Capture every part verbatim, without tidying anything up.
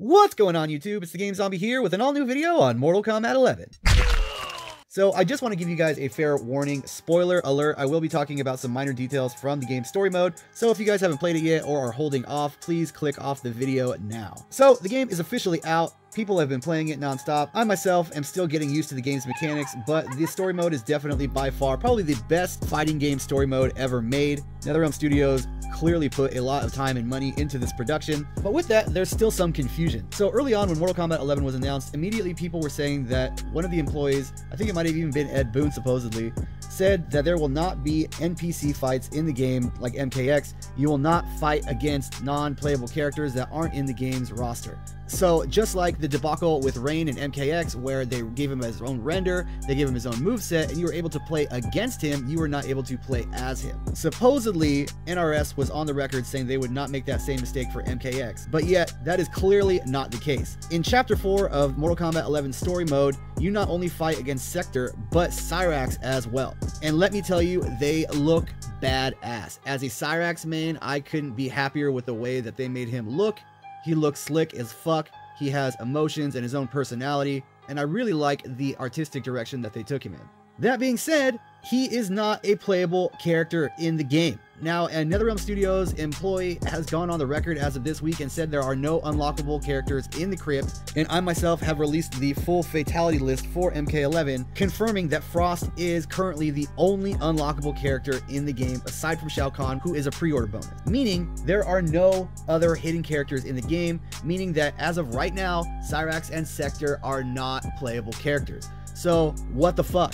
What's going on, YouTube? It's The Game Zombie here with an all-new video on Mortal Kombat eleven. So I just want to give you guys a fair warning. Spoiler alert, I will be talking about some minor details from the game's story mode, so if you guys haven't played it yet or are holding off, please click off the video now. So the game is officially out. People have been playing it non-stop. I myself am still getting used to the game's mechanics, but the story mode is definitely by far probably the best fighting game story mode ever made. NetherRealm Studios clearly put a lot of time and money into this production, but with that, there's still some confusion. So early on when Mortal Kombat eleven was announced, immediately people were saying that one of the employees, I think it might have even been Ed Boon supposedly, said that there will not be N P C fights in the game like M K X. You will not fight against non-playable characters that aren't in the game's roster. So just like the debacle with Rain and M K X, where they gave him his own render, they gave him his own moveset, and you were able to play against him, you were not able to play as him. Supposedly, N R S was on the record saying they would not make that same mistake for M K X, but yet that is clearly not the case. In Chapter four of Mortal Kombat eleven story mode, you not only fight against Sektor, but Cyrax as well. And let me tell you, they look badass. As a Cyrax main, I couldn't be happier with the way that they made him look. He looks slick as fuck, he has emotions and his own personality, and I really like the artistic direction that they took him in. That being said, he is not a playable character in the game. Now, a NetherRealm Studios employee has gone on the record as of this week and said there are no unlockable characters in the crypt, and I myself have released the full fatality list for M K eleven, confirming that Frost is currently the only unlockable character in the game aside from Shao Kahn, who is a pre-order bonus. Meaning, there are no other hidden characters in the game, meaning that as of right now, Cyrax and Sektor are not playable characters. So, what the fuck?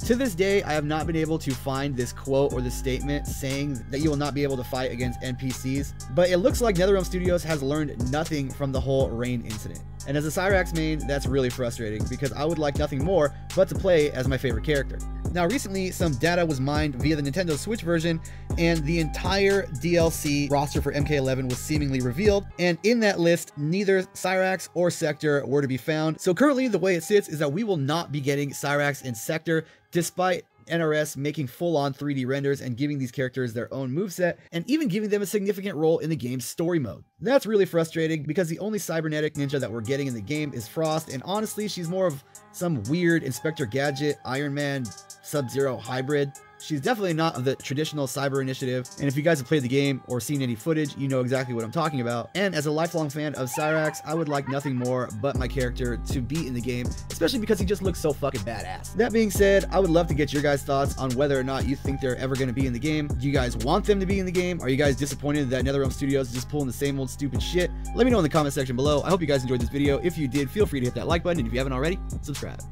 To this day, I have not been able to find this quote or this statement saying that you will not be able to fight against N P Cs, but it looks like NetherRealm Studios has learned nothing from the whole Rain incident. And as a Cyrax main, that's really frustrating because I would like nothing more but to play as my favorite character. Now recently, some data was mined via the Nintendo Switch version, and the entire D L C roster for M K eleven was seemingly revealed, and in that list, neither Cyrax or Sektor were to be found. So currently, the way it sits is that we will not be getting Cyrax and Sektor, despite N R S making full-on three D renders and giving these characters their own moveset, and even giving them a significant role in the game's story mode. That's really frustrating because the only cybernetic ninja that we're getting in the game is Frost, and honestly, she's more of some weird Inspector Gadget, Iron Man, Sub-Zero hybrid. She's definitely not of the traditional Cyber Initiative, and if you guys have played the game or seen any footage, you know exactly what I'm talking about. And as a lifelong fan of Cyrax, I would like nothing more but my character to be in the game, especially because he just looks so fucking badass. That being said, I would love to get your guys' thoughts on whether or not you think they're ever going to be in the game. Do you guys want them to be in the game? Are you guys disappointed that NetherRealm Studios is just pulling the same old stupid shit? Let me know in the comment section below. I hope you guys enjoyed this video. If you did, feel free to hit that like button, and if you haven't already, subscribe.